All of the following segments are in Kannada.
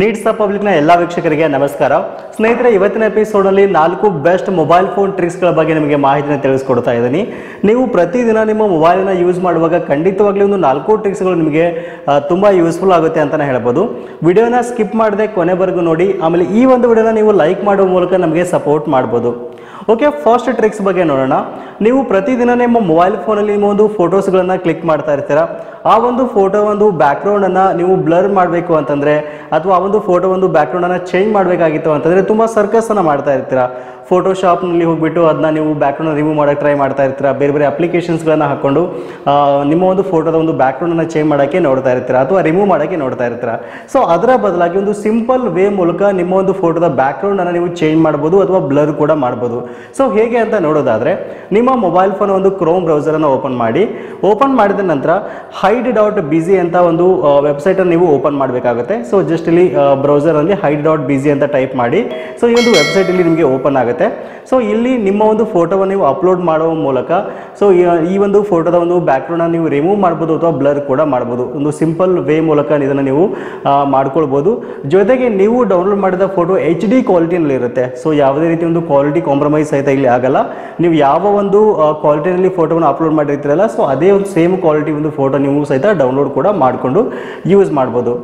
ನೀಡ್ಸ್ ಆಫ್ ಪಬ್ಲಿಕ್ ನ ಎಲ್ಲಾ ವೀಕ್ಷಕರಿಗೆ ನಮಸ್ಕಾರ ಸ್ನೇಹಿತರೆ ಇವತ್ತಿನ ಎಪಿಸೋಡ್ ಅಲ್ಲಿ 4 ಬೆಸ್ಟ್ ಮೊಬೈಲ್ ಫೋನ್ ಟ್ರಿಕ್ಸ್ ಗಳ ಬಗ್ಗೆ ನಿಮಗೆ ಮಾಹಿತಿನ ತಿಳಿಸಿಕೊಡ್ತಾ ಇದ್ದೀನಿ ನೀವು ಪ್ರತಿದಿನ ನಿಮ್ಮ ಮೊಬೈಲ್ ಅನ್ನು ಯೂಸ್ ಮಾಡುವಾಗ ಖಂಡಿತವಾಗಲೂ ಒಂದು 4 ಟ್ರಿಕ್ಸ್ ಗಳು ನಿಮಗೆ ತುಂಬಾ ಯೂಸ್ಫುಲ್ ಆಗುತ್ತೆ ಅಂತಾನೆ ಹೇಳಬಹುದು ವಿಡಿಯೋನ ಸ್ಕಿಪ್ ಮಾಡದೆ ಕೊನೆವರೆಗೂ ನೋಡಿ ಆಮೇಲೆ ಈ ಒಂದು ವಿಡಿಯೋನ ನೀವು ಲೈಕ್ ಮಾಡುವ ಮೂಲಕ ನಮಗೆ ಸಪೋರ್ಟ್ ಮಾಡಬಹುದು ओके फर्स्ट ट्रिक्स बगे नोडोण नीवु प्रतिदिन निम्म मोबाइल फोन अल्लि ओंदु फोटोस गळन्न क्लिक माड्ता इर्तीरा आ ओंदु फोटो ओंदु बैकग्राउंड अन्नु नीवु ब्लर माडबेकु अंतंद्रे अथवा आ ओंदु फोटो ओंदु बैकग्राउंड अन्नु चेंज माडबेकागित्तु अंतंद्रे तुम्बा सर्कस अन्नु माड्ता इर्तीरा फोटोशाप नल्लि होगिबिट्टु अदन्न नीवु बैकग्राउंड रिमूव माडोके ट्राई माड्ता इर्तीरा बेरे बेरे अप्लिकेशन्स गळन्न हाकोंडु निम्म ओंदु फोटोद ओंदु बैकग्राउंड अन्नु चेंज माडोके नोड्ता इर्तीरा अथवा रिमूव माडोके नोड्ता इर्तीरा सो अदर बदलागि ओंदु सिंपल वे मूलक निम्म ओंदु फोटोद बैकग्राउंड अन्नु नीवु चेंज माडबहुदु अथवा ब्लर कूड माडबहुदु सो हेगे अंत नोडोदाद्रे निम्म मोबाइल फोन ओंदु क्रोम ब्राउज़र अन्नु ओपन माडिद नंतर hide.busy ಅಂತ ಒಂದು ವೆಬ್ಸೈಟ್ ಅನ್ನು ನೀವು ಓಪನ್ ಮಾಡಬೇಕಾಗುತ್ತೆ ಸೋ ಜಸ್ಟ್ ಇಲ್ಲಿ ಬ್ರೌಸರ್ ಅಲ್ಲಿ hide.busy ಅಂತ ಟೈಪ್ ಮಾಡಿ ಸೋ ಈ ಒಂದು ವೆಬ್ಸೈಟ್ ಇಲ್ಲಿ ನಿಮಗೆ ಓಪನ್ ಆಗುತ್ತೆ ಸೋ ಇಲ್ಲಿ ನಿಮ್ಮ ಒಂದು ಫೋಟೋವನ್ನು ನೀವು ಅಪ್ಲೋಡ್ ಮಾಡುವ ಮೂಲಕ ಸೋ ಈ ಒಂದು ಫೋಟೋದ ಒಂದು ಬ್ಯಾಕ್ಗ್ರೌಂಡ್ ಅನ್ನು ನೀವು ರಿಮೂವ್ ಮಾಡಬಹುದು ಅಥವಾ ಬ್ಲರ್ ಕೂಡ ಮಾಡಬಹುದು ಒಂದು ಸಿಂಪಲ್ ವೇ ಮೂಲಕ ಇದನ್ನ ನೀವು ಮಾಡ್ಕೊಳ್ಳಬಹುದು ಜೊತೆಗೆ ನೀವು ಡೌನ್ಲೋಡ್ ಮಾಡಿದ ಫೋಟೋ HD ಕ್ವಾಲಿಟಿನಲ್ಲಿ ಇರುತ್ತೆ ಸೋ ಯಾವುದೇ ರೀತಿ ಒಂದು ಕ್ವಾಲಿಟಿ ಕಾಂಪ್ರಮೈಸ್ ಸಹಿತ ಇಲ್ಲಿ ಆಗಲ್ಲ ನೀವು ಯಾವ ಒಂದು ಕ್ವಾಲಿಟಿನಲ್ಲಿ ಫೋಟೋವನ್ನು ಅಪ್ಲೋಡ್ ಮಾಡಿರ್ತೀರಲ್ಲ ಸೋ ಅದೇ ಒಂದು ಸೇಮ್ ಕ್ವಾಲಿಟಿ ಒಂದು ಫೋಟೋ ನೀವು ಸಹಿತ ಡೌನ್ಲೋಡ್ ಕೂಡ ಮಾಡ್ಕೊಂಡು ಯೂಸ್ ಮಾಡಬಹುದು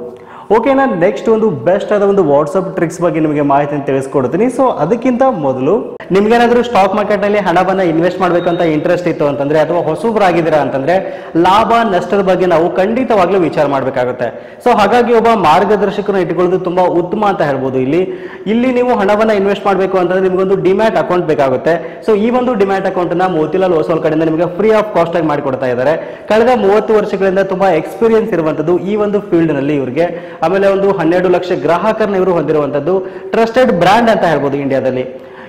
ओके ನಾನು ನೆಕ್ಸ್ಟ್ ಒಂದು ಬೆಸ್ಟ್ ಆದ ಒಂದು WhatsApp ಟ್ರಿಕ್ಸ್ ಬಗ್ಗೆ ನಿಮಗೆ ಮಾಹಿತಿಯನ್ನು ತಿಳಿಸಿಕೊಡ್ತೀನಿ ಸೋ ಅದಕ್ಕಿಂತ ಮೊದಲು ನಿಮಗೆ ಏನಾದರೂ ಸ್ಟಾಕ್ ಮಾರ್ಕೆಟ್ ನಲ್ಲಿ ಹಣವನ್ನ ಇನ್ವೆಸ್ಟ್ ಮಾಡಬೇಕು ಅಂತ ಇಂಟರೆಸ್ಟ್ ಇತ್ತು ಅಂತಂದ್ರೆ ಅಥವಾ ಹೊಸಬರಾಗಿದ್ದೀರಾ ಅಂತಂದ್ರೆ ಲಾಭ ನಷ್ಟದ ಬಗ್ಗೆ ನಾವು ಖಂಡಿತವಾಗ್ಲೂ ವಿಚಾರ ಮಾಡಬೇಕಾಗುತ್ತೆ ಸೋ ಹಾಗಾಗಿ ಒಬ್ಬ ಮಾರ್ಗದರ್ಶಕರನ್ನು ಇಟ್ಟುಕೊಳ್ಳೋದು ತುಂಬಾ ಉತ್ತಮ ಅಂತ ಹೇಳಬಹುದು ಇಲ್ಲಿ ನೀವು ಹಣವನ್ನ ಇನ್ವೆಸ್ಟ್ ಮಾಡಬೇಕು ಅಂತಂದ್ರೆ ನಿಮಗೆ ಒಂದು ಡಿಮ್ಯಾಟ್ ಅಕೌಂಟ್ ಬೇಕಾಗುತ್ತೆ ಸೋ ಈ ಒಂದು ಡಿಮ್ಯಾಟ್ ಅಕೌಂಟ್ ಅನ್ನು ಮೋತಿಲಾಲ್ ಓಸ್ವಾಲ್ ಕಡೆಯಿಂದ ನಿಮಗೆ ಫ್ರೀ ಆಫ್ ಕಾಸ್ಟ್ ಆಗಿ ಮಾಡಿ ಕೊಡ್ತಾ ಇದ್ದಾರೆ ಕಳೆದ 30 ವರ್ಷಗಳಿಂದ ತುಂಬಾ ಎಕ್ಸ್‌ಪೀರಿಯನ್ಸ್ ಇರುವಂತದ್ದು ಈ ಒಂದು ಫೀಲ್ಡ್ ನಲ್ಲಿ ಇವರಿಗೆ ಆಮೇಲೆ ಒಂದು 12 ಲಕ್ಷ ಗ್ರಾಹಕರನ್ನ ಇವರು ಹೊಂದಿರುವಂತದ್ದು ಟ್ರಸ್ಟೆಡ್ ಬ್ರಾಂಡ್ ಅಂತ ಹೇಳಬಹುದು ಇಂಡಿಯಾದಲ್ಲಿ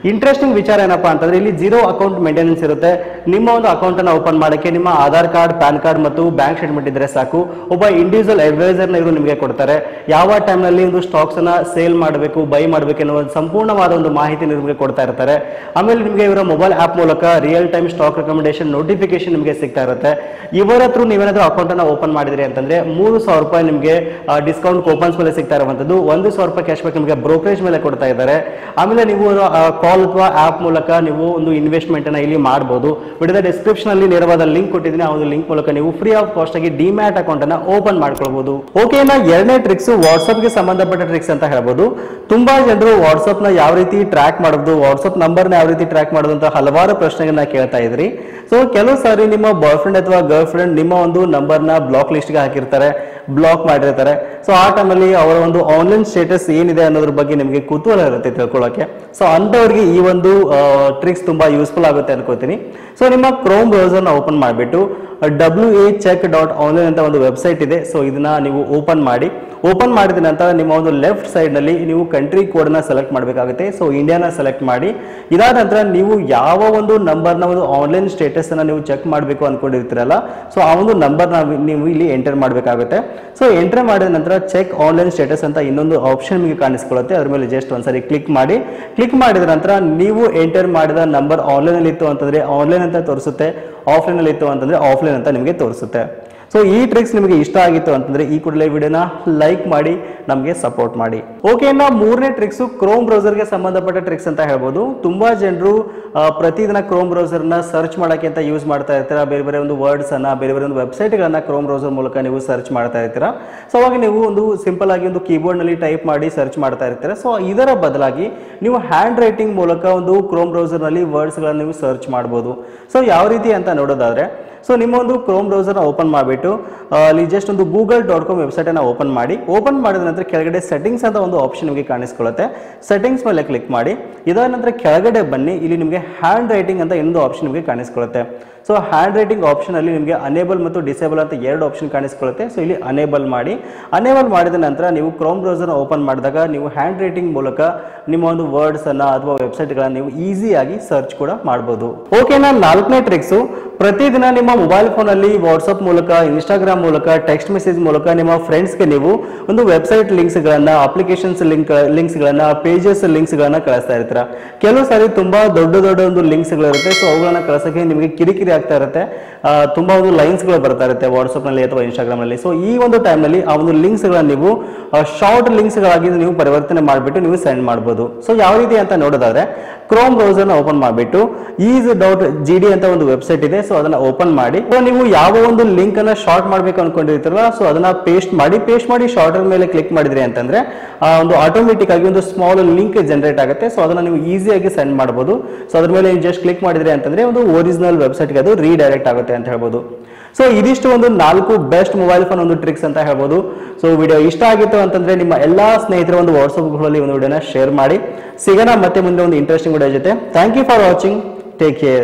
ಇಂಟರೆಸ್ಟಿಂಗ್ ವಿಚಾರ ಏನಪ್ಪ ಅಂತಂದ್ರೆ ಇಲ್ಲಿ ಜೀರೋ ಅಕೌಂಟ್ ಮೇಂಟೆನೆನ್ಸ್ ಇರುತ್ತೆ ನಿಮ್ಮ ಒಂದು ಅಕೌಂಟ್ ಅನ್ನು ಓಪನ್ ಮಾಡಕ್ಕೆ ನಿಮ್ಮ ಆಧಾರ್ ಕಾರ್ಡ್ ಪ್ಯಾನ್ ಕಾರ್ಡ್ ಮತ್ತು ಬ್ಯಾಂಕ್ ಸ್ಟೇಟ್ಮೆಂಟ್ ಇದ್ರೆ ಸಾಕು ಒಬ್ಬ ಇಂಡಿವಿಜುವಲ್ ಅಡ್ವೈಸರ್ ನ ಇವರು ನಿಮಗೆ ಕೊಡ್ತಾರೆ ಯಾವ ಟೈಮ್ ನಲ್ಲಿ ಒಂದು ಸ್ಟಾಕ್ಸ್ ಅನ್ನು ಸೇಲ್ ಮಾಡಬೇಕು ಬೈ ಮಾಡಬೇಕು ಅನ್ನೋ ಒಂದು ಸಂಪೂರ್ಣವಾದ ಒಂದು ಮಾಹಿತಿ ನಿಮಗೆ ಕೊಡ್ತಾ ಇರ್ತಾರೆ ಆಮೇಲೆ ನಿಮಗೆ ಇವರ ಮೊಬೈಲ್ ಆಪ್ ಮೂಲಕ real time stock recommendation notification ನಿಮಗೆ ಸಿಗ್ತಾ ಇರುತ್ತೆ ಇವರ ಹತ್ರ ನೀವೇನಾದ್ರೂ ಅಕೌಂಟ್ ಅನ್ನು ಓಪನ್ ಮಾಡಿದ್ರಿ ಅಂತಂದ್ರೆ 3000 ರೂಪಾಯಿ ನಿಮಗೆ ಡಿಸ್ಕೌಂಟ್ ಕೂಪನ್ಸ್ ಮೇಲೆ ಸಿಗ್ತಾ ಇರುವಂತದ್ದು 1000 ರೂಪಾಯಿ ಕ್ಯಾಶ್ ಬ್ಯಾಕ್ ನಿಮಗೆ ಬ್ರೋಕರೇಜ್ ಮೇಲೆ ಕೊಡ್ತಾ ಇದ್ದಾರೆ ಆಮೇಲೆ ನೀವು ಅಥವಾ ಆಪ್ ಮೂಲಕ ನೀವು ಒಂದು ಇನ್ವೆಸ್ಟ್ಮೆಂಟ್ ಅನ್ನು ಇಲ್ಲಿ ಮಾಡಬಹುದು ವಿಡಿಯೋದ ಡಿಸ್ಕ್ರಿಪ್ಷನ್ ಅಲ್ಲಿ ನೇರವಾದ ಲಿಂಕ್ ಕೊಟ್ಟಿದ್ದೀನಿ ಆ ಒಂದು ಲಿಂಕ್ ಮೂಲಕ ನೀವು ಫ್ರೀ ಆಫ್ ಕಾಸ್ಟ್ ಆಗಿ ಡಿಮ್ಯಾಟ್ ಅಕೌಂಟ್ ಅನ್ನು ಓಪನ್ ಮಾಡ್ಕೊಳ್ಳಬಹುದು ಓಕೆ ನಾ ಎರಡನೇ ಟ್ರಿಕ್ಸ್ ವಾಟ್ಸಾಪ್ ಗೆ ಸಂಬಂಧಪಟ್ಟ ಟ್ರಿಕ್ಸ್ ಅಂತ ಹೇಳಬಹುದು ತುಂಬಾ ಜನರು ವಾಟ್ಸಾಪ್ ನ ಯಾವ ರೀತಿ ಟ್ರ್ಯಾಕ್ ಮಾಡೋದು ವಾಟ್ಸಾಪ್ ನಂಬರ್ ನ ಯಾವ ರೀತಿ ಟ್ರ್ಯಾಕ್ ಮಾಡೋದು ಅಂತ ಹಲವಾರು ಪ್ರಶ್ನೆಗಳನ್ನ ಕೇಳ್ತಾ ಇದ್ರಿ ಸೋ ಕೆಲವು ಸಾರಿ ನಿಮ್ಮ ಬಾಯ್ ಫ್ರೆಂಡ್ ಅಥವಾ ಗರ್ಲ್ ಫ್ರೆಂಡ್ ನಿಮ್ಮ ಒಂದು ನಂಬರ್ ನ ಬ್ಲಾಕ್ ಲಿಸ್ಟ್ ಗೆ ಹಾಕಿರ್ತಾರೆ ಬ್ಲಾಕ್ ಮಾಡಿರ್ತಾರೆ ಸೋ ಆ ಟೈಮ್ ಅಲ್ಲಿ ಅವರ ಒಂದು ಆನ್ಲೈನ್ ಸ್ಟೇಟಸ್ ಏನಿದೆ ಅನ್ನೋದ್ರ ಬಗ್ಗೆ ನಿಮಗೆ ಕುತೂಹಲ ಇರುತ್ತೆ ತಿಳ್ಕೊಳ್ಳೋಕೆ ಸೋ ಅಂತವರಿಗೆ ಈ ಒಂದು ಟ್ರಿಕ್ಸ್ ತುಂಬಾ ಯೂಸ್ಫುಲ್ ಆಗುತ್ತೆ ಅನ್ಕೋತೀನಿ ಸೋ ನಿಮ್ಮ ಕ್ರೋಮ್ ಬ್ರೌಸರ್ ನ ಓಪನ್ ಮಾಡಿಬಿಟ್ಟು whacheck.online ಅಂತ ಒಂದು ವೆಬ್ಸೈಟ್ ಇದೆ ಸೋ ಇದನ್ನ ನೀವು ಓಪನ್ ಮಾಡಿದ ನಂತರ ನಿಮ್ಮ ಒಂದು ಲೆಫ್ಟ್ ಸೈಡ್ ನಲ್ಲಿ ನೀವು ಕಂಟ್ರಿ ಕೋಡ್ ನ ಸೆಲೆಕ್ಟ್ ಮಾಡಬೇಕಾಗುತ್ತೆ ಸೋ ಇಂಡಿಯಾನ ಸೆಲೆಕ್ಟ್ ಮಾಡಿ ಇದಾದ ನಂತರ ನೀವು ಯಾವ ಒಂದು ನಂಬರ್ ನ ಒಂದು ಆನ್ಲೈನ್ ಸ್ಟೇಟಸ್ ಅನ್ನು ನೀವು ಚೆಕ್ ಮಾಡಬೇಕು ಅನ್ಕೊಂಡಿರ್ತೀರಲ್ಲ ಸೋ ಆ ಒಂದು ನಂಬರ್ ನ ನೀವು ಇಲ್ಲಿ ಎಂಟರ್ ಮಾಡಬೇಕಾಗುತ್ತೆ ಸೋ ಎಂಟರ್ ಮಾಡಿದ ನಂತರ ಚೆಕ್ ಆನ್ಲೈನ್ ಸ್ಟೇಟಸ್ ಅಂತ ಇನ್ನೊಂದು ಆಪ್ಷನ್ ನಿಮಗೆ ಕಾಣಿಸ್ಕೊಳ್ಳುತ್ತೆ ಅದರ ಮೇಲೆ ಜಸ್ಟ್ ಒಂದ್ಸರಿ ಕ್ಲಿಕ್ ಮಾಡಿದ ನಂತರ ನೀವು ಎಂಟರ್ ಮಾಡಿದ ನಂಬರ್ ಆನ್ಲೈನ್ ಅಲ್ಲಿ ಇತ್ತು ಅಂತಂದ್ರೆ ಆನ್ಲೈನ್ ಅಂತ ತೋರಿಸುತ್ತೆ ಆಫ್ಲೈನ್ ಅಲ್ಲಿ ಇತ್ತು ಅಂತಂದ್ರೆ ಆಫ್ಲೈನ್ ಅಂತ ನಿಮಗೆ ತೋರಿಸುತ್ತೆ सो ಈ ಟ್ರಿಕ್ಸ್ ನಿಮಗೆ ಇಷ್ಟ ಆಗಿತ್ತು ಅಂತಂದ್ರೆ ಈ ಕೂಡಲೇ ವಿಡಿಯೋನ ಲೈಕ್ ಮಾಡಿ ನಮಗೆ ಸಪೋರ್ಟ್ ಮಾಡಿ ಓಕೆ ನಾ ಮೂರನೇ ಟ್ರಿಕ್ಸ್ ಕ್ರೋಮ್ ಬ್ರೌಸರ್ ಗೆ ಸಂಬಂಧಪಟ್ಟ ಟ್ರಿಕ್ಸ್ ಅಂತ ಹೇಳಬಹುದು ತುಂಬಾ ಜನರು ಪ್ರತಿದಿನ ಕ್ರೋಮ್ ಬ್ರೌಸರ್ ನ ಸರ್ಚ್ ಮಾಡಕ್ಕೆ ಅಂತ ಯೂಸ್ ಮಾಡ್ತಾ ಇರ್ತೀರಾ ಬೇರೆ ಬೇರೆ ಒಂದು ವರ್ಡ್ಸ್ ಅನ್ನ ಬೇರೆ ಬೇರೆ ಒಂದು ವೆಬ್ಸೈಟ್ ಗಳನ್ನ ಕ್ರೋಮ್ ಬ್ರೌಸರ್ ಮೂಲಕ ನೀವು ಸರ್ಚ್ ಮಾಡ್ತಾ ಇರ್ತೀರಾ ಸೋ ಅವಾಗ ನೀವು ಒಂದು ಸಿಂಪಲ್ ಆಗಿ ಒಂದು ಕೀಬೋರ್ಡ್ ನಲ್ಲಿ ಟೈಪ್ ಮಾಡಿ ಸರ್ಚ್ ಮಾಡ್ತಾ ಇರ್ತೀರಾ ಸೋ ಇದರ ಬದಲಾಗಿ ನೀವು ಹ್ಯಾಂಡ್ ರೈಟಿಂಗ್ ಮೂಲಕ ಒಂದು ಕ್ರೋಮ್ ಬ್ರೌಸರ್ ನಲ್ಲಿ ವರ್ಡ್ಸ್ ಗಳನ್ನ ನೀವು ಸರ್ಚ್ ಮಾಡಬಹುದು ಸೋ ಯಾವ ರೀತಿ ಅಂತ ನೋಡೋದಾದ್ರೆ सो ನಿಮ್ಮ ಒಂದು ಕ್ರೋಮ್ ಬ್ರೌಸರ್ ಅನ್ನು ಓಪನ್ ಮಾಡಿಬಿಟ್ಟು ಅಲ್ಲಿ ಜಸ್ಟ್ ಒಂದು google.com ವೆಬ್ಸೈಟ್ ಅನ್ನು ಓಪನ್ ಮಾಡಿದ ನಂತರ ಕೆಳಗಡೆ ಸೆಟ್ಟಿಂಗ್ಸ್ ಅಂತ ಒಂದು ಆಪ್ಷನ್ ನಿಮಗೆ ಕಾಣಿಸ್ಕೊಳ್ಳುತ್ತೆ ಸೆಟ್ಟಿಂಗ್ಸ್ ಮೇಲೆ ಕ್ಲಿಕ್ ಮಾಡಿ ಇದಾದ ನಂತರ ಕೆಳಗಡೆ ಬನ್ನಿ ಇಲ್ಲಿ ನಿಮಗೆ ಹ್ಯಾಂಡ್ ರೈಟಿಂಗ್ ಅಂತ ಇನ್ನೊಂದು ಆಪ್ಷನ್ ನಿಮಗೆ ಕಾಣಿಸ್ಕೊಳ್ಳುತ್ತೆ ಸೋ ಹ್ಯಾಂಡ್ ರೈಟಿಂಗ್ ಆಪ್ಷನ್ ಅಲ್ಲಿ ನಿಮಗೆ ಅನೇಬಲ್ ಮತ್ತು ಡಿಸೇಬಲ್ ಅಂತ ಎರಡು ಆಪ್ಷನ್ ಕಾಣಿಸ್ಕೊಳ್ಳುತ್ತೆ ಸೋ ಇಲ್ಲಿ ಅನೇಬಲ್ ಮಾಡಿದ ನಂತರ ನೀವು ಕ್ರೋಮ್ ಬ್ರೌಸರ್ ಅನ್ನು ಓಪನ್ ಮಾಡಿದಾಗ ನೀವು ಹ್ಯಾಂಡ್ ರೈಟಿಂಗ್ ಮೂಲಕ ನಿಮ್ಮ ಒಂದು ವರ್ಡ್ಸ್ ಅನ್ನು ಅಥವಾ ವೆಬ್ಸೈಟ್ ಗಳನ್ನು ನೀವು ಈಸಿಯಾಗಿ ಸರ್ಚ್ ಕೂಡ ಮಾಡಬಹುದು ಓಕೆ ನಾ ನಾಲ್ಕನೇ ಟ್ರಿಕ್ಸ್ ಪ್ರತಿದಿನ ನಿಮ್ಮ ಮೊಬೈಲ್ ಫೋನ್ ಅಲ್ಲಿ ವಾಟ್ಸ್ಆಪ್ ಮೂಲಕ ಇನ್ಸ್ಟಾಗ್ರಾಮ್ ಮೂಲಕ ಟೆಕ್ಸ್ಟ್ ಮೆಸೇಜ್ ಮೂಲಕ ನಿಮ್ಮ ಫ್ರೆಂಡ್ಸ್ ಗೆ ನೀವು ಒಂದು ವೆಬ್ಸೈಟ್ ಲಿಂಕ್ಸ್ ಗಳನ್ನ ಅಪ್ಲಿಕೇಶನ್ಸ್ ಲಿಂಕ್ಸ್ ಗಳನ್ನ ಪೇಜಸ್ ಲಿಂಕ್ಸ್ ಗಳನ್ನ ಕಳಿಸ್ತಾ ಇರ್ತೀರಾ ಕೆಲವು ಸಾರಿ ತುಂಬಾ ದೊಡ್ಡ ದೊಡ್ಡ ಒಂದು ಲಿಂಕ್ಸ್ ಗಳಿರುತ್ತೆ ಸೋ ಅವುಗಳನ್ನ ಕಳಿಸಕ್ಕೆ ನಿಮಗೆ ಕಿರಿಕಿರಿ ಆಗ್ತಾ ಇರುತ್ತೆ ತುಂಬಾ ಒಂದು ಲೈನ್ಸ್ ಗಳು ಬರ್ತಾ ಇರುತ್ತೆ WhatsApp ನಲ್ಲಿ ಅಥವಾ Instagram ನಲ್ಲಿ ಸೋ ಈ ಒಂದು ಟೈಮ್ ನಲ್ಲಿ ಆ ಒಂದು ಲಿಂಕ್ಸ್ ಗಳನ್ನು ನೀವು ಶಾರ್ಟ್ ಲಿಂಕ್ಸ್ ಗಳಾಗಿ ನೀವು ಪರಿವರ್ತನೆ ಮಾಡಿಬಿಟ್ಟು ನೀವು ಸೆಂಡ್ ಮಾಡಬಹುದು ಸೋ ಯಾವ ರೀತಿ ಅಂತ ನೋಡೋದಾದ್ರೆ Chrome browser ಅನ್ನು ಓಪನ್ ಮಾಡಿಬಿಟ್ಟು ease.gd ಅಂತ ಒಂದು ವೆಬ್ಸೈಟ್ ಇದೆ ಸೋ ಅದನ್ನ ಓಪನ್ ಮಾಡಿ ಸೋ ನೀವು ಯಾವ ಒಂದು ಲಿಂಕ್ ಅನ್ನು ಶಾರ್ಟ್ ಮಾಡಬೇಕು ಅನ್ಕೊಂಡಿರ್ತೀರಲ್ಲ ಸೋ ಅದನ್ನ ಪೇಸ್ಟ್ ಮಾಡಿ ಶಾರ್ಟರ್ ಮೇಲೆ ಕ್ಲಿಕ್ ಮಾಡಿದ್ರೆ ಅಂತಂದ್ರೆ ಆ ಒಂದು ಆಟೋಮ್ಯಾಟಿಕ್ ಆಗಿ ಒಂದು ಸ್ಮಾಲ್ ಲಿಂಕ್ ಜನರೇಟ್ ಆಗುತ್ತೆ ಸೋ ಅದನ್ನ ನೀವು ಈಜಿಯಾಗಿ ಸೆಂಡ್ ಮಾಡಬಹುದು ಸೋ ಅದರ ಮೇಲೆ ನೀವು ಜಸ್ಟ್ ಕ್ಲಿಕ್ ಮಾಡಿದ್ರೆ ಅಂತಂದ್ರೆ ಒಂದು ಒರಿಜಿನಲ್ ವೆಬ್ಸೈಟ್ ಗೆ ಅದು ರೀಡೈರೆಕ್ಟ್ ಆಗುತ್ತೆ ಅಂತ ಹೇಳಬಹುದು ಸೋ ಇದಿಷ್ಟು ಒಂದು 4 ಬೆಸ್ಟ್ ಮೊಬೈಲ್ ಫೋನ್ ಒಂದು ಟ್ರಿಕ್ಸ್ ಅಂತ ಹೇಳಬಹುದು ಸೋ ವಿಡಿಯೋ ಇಷ್ಟ ಆಗಿತ್ತು ಅಂತಂದ್ರೆ ನಿಮ್ಮ ಎಲ್ಲಾ ಸ್ನೇಹಿತರ ಒಂದು WhatsApp ಗ್ರೂಪಲ್ಲಿ ಒಂದು ವಿಡಿಯೋನ ಶೇರ್ ಮಾಡಿ ಸಿಗೋಣ ಮತ್ತೆ ಮುಂದೆ ಒಂದು ಇಂಟರೆಸ್ಟಿಂಗ್ ವಿಡಿಯೋ ಜೊತೆ thank you for watching take care